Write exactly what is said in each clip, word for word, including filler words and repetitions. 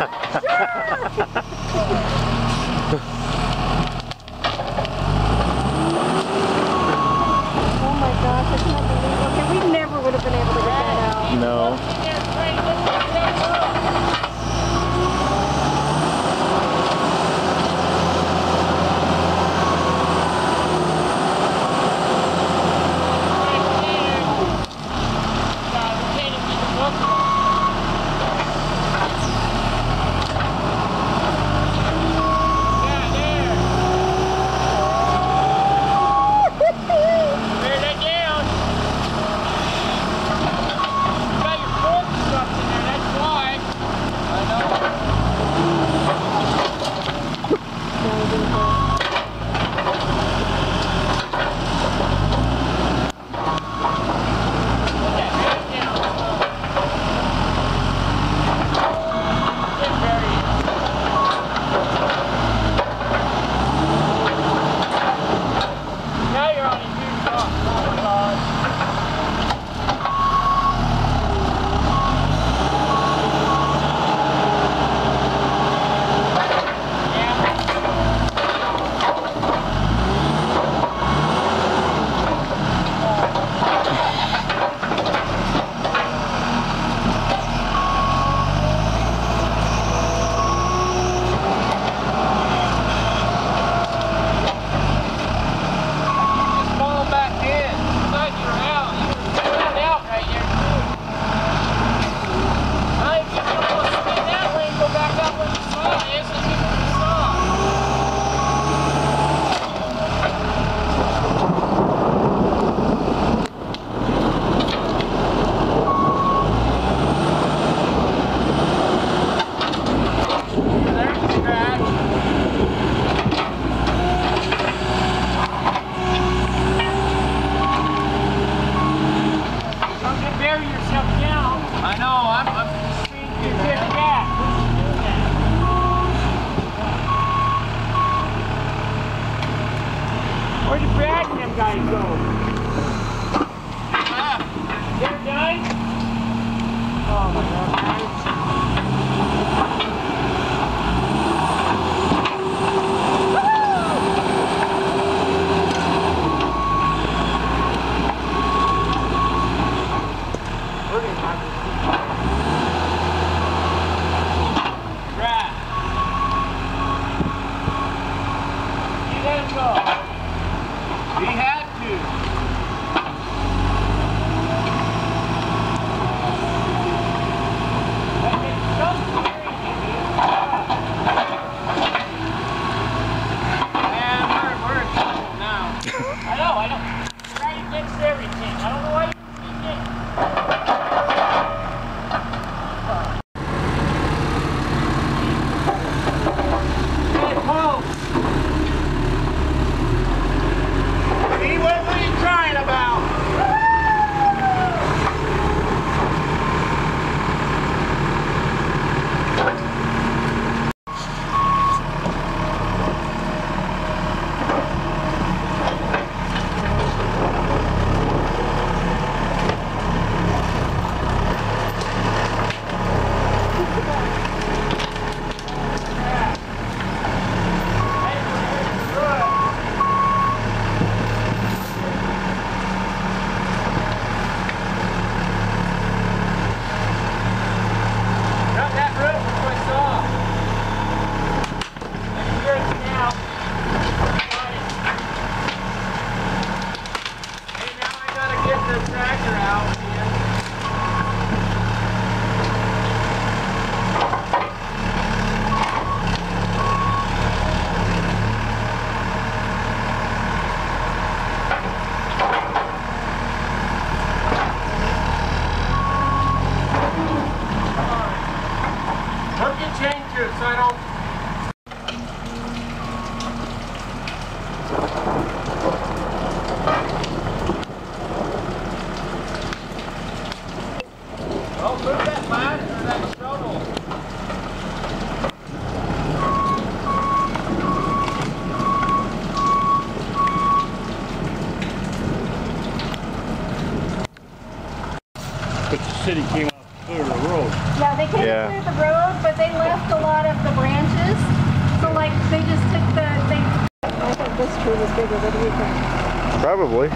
my gosh, I can't believe it. Okay, we never would have been able to get that out. No. Where'd the Bragnum guys go? Ah, they're done? Oh my god, guys. We're gonna have this thing. Right. You let him go. We had to. That is so scary. Man, we're, we're in trouble now. I know, I know. You're right against everything. I don't know why you keep getting it. Get close. So I don't... Oh, move that line or that shovel. But the city came out clear the road. Yeah, they came. Yeah. yeah. through the road, but they left a lot of the branches. So like they just took the they I thought this tree was bigger, what do you think? Probably.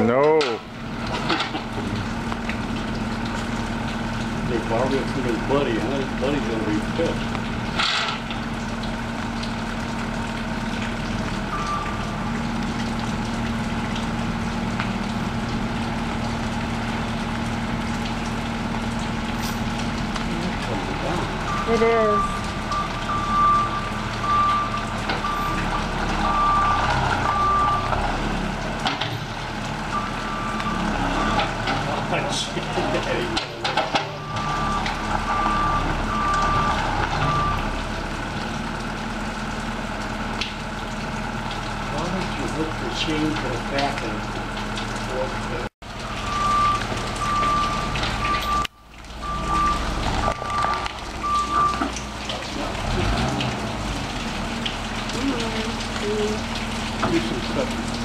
No. They borrowed it from his buddy, huh? His buddy's gonna be pissed. It is. Change for the back end. One, two, do some stuff.